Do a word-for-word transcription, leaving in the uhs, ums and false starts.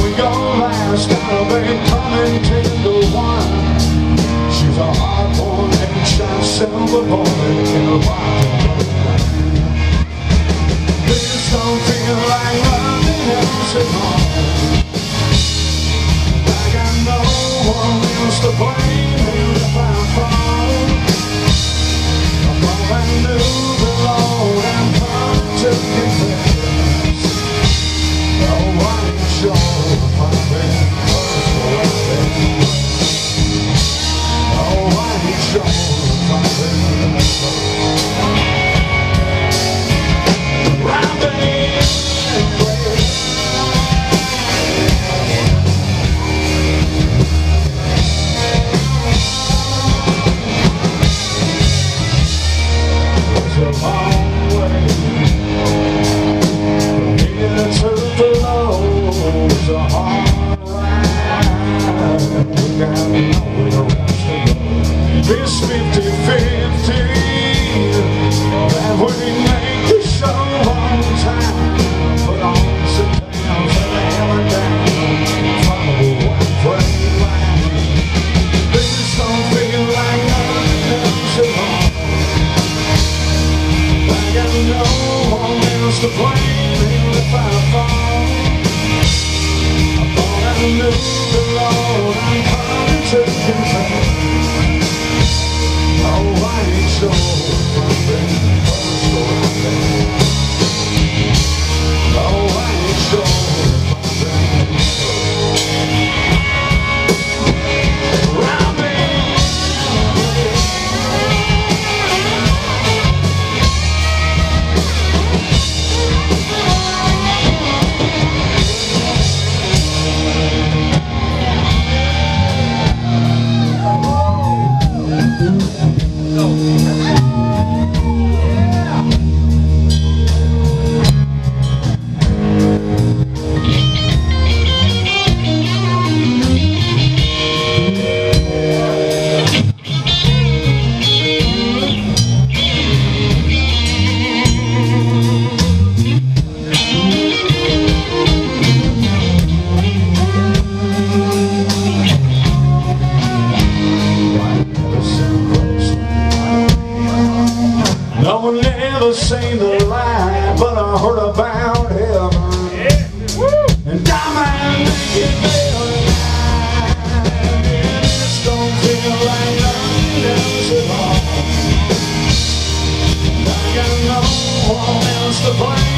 when your life's gonna be turning to wine. She's a hard-born ancient silver-born in a rock. Please don't feel like nothing else at all. I got no one else to blame if I fall. I'm all I knew, the Lord, I'm come to confess. Oh, I'm sure I've been hurt for a bit. Oh, I'm sure I've been hurt. It's fifty fifty, that we make the show on time. Put on some towels and hammer down, follow one frame line. Things don't feel like nothing else at all. I got no one else to blame if I fall. I thought I knew the Lord, I'm coming to confess. Oh, I ain't sure if I've been hurt or oh, I ain't sure if I've been hurt. I've seen the lie, but I heard about heaven. Yeah. Woo. And I'm naked daylight, and it's don't feel like nothing else at all. I got no one else to blame.